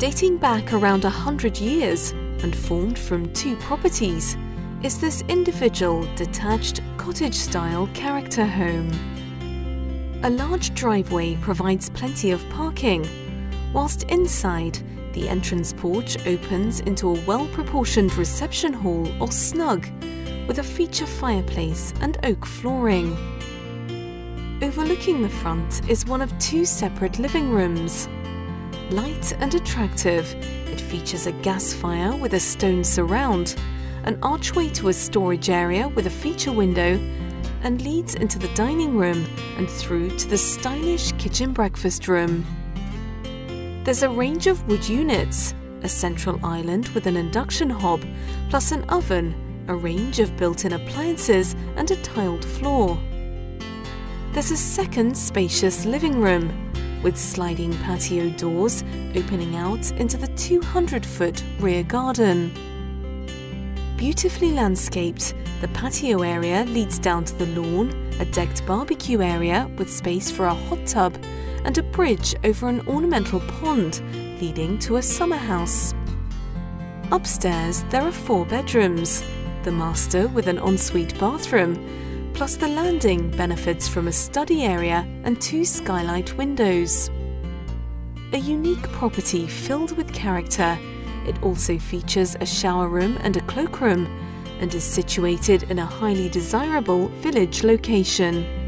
dating back around 100 years and formed from two properties, is this individual, detached, cottage-style character home. A large driveway provides plenty of parking, whilst inside, the entrance porch opens into a well-proportioned reception hall or snug, with a feature fireplace and oak flooring. Overlooking the front is one of two separate living rooms. Light and attractive, it features a gas fire with a stone surround, an archway to a storage area with a feature window, and leads into the dining room and through to the stylish kitchen breakfast room. There's a range of wood units, a central island with an induction hob, plus an oven, a range of built-in appliances and a tiled floor. There's a second spacious living room, with sliding patio doors opening out into the 200-foot rear garden. Beautifully landscaped, the patio area leads down to the lawn, a decked barbecue area with space for a hot tub, and a bridge over an ornamental pond leading to a summer house. Upstairs there are 4 bedrooms, the master with an ensuite bathroom, plus the landing benefits from a study area and 2 skylight windows. A unique property filled with character, it also features a shower room and a cloakroom and is situated in a highly desirable village location.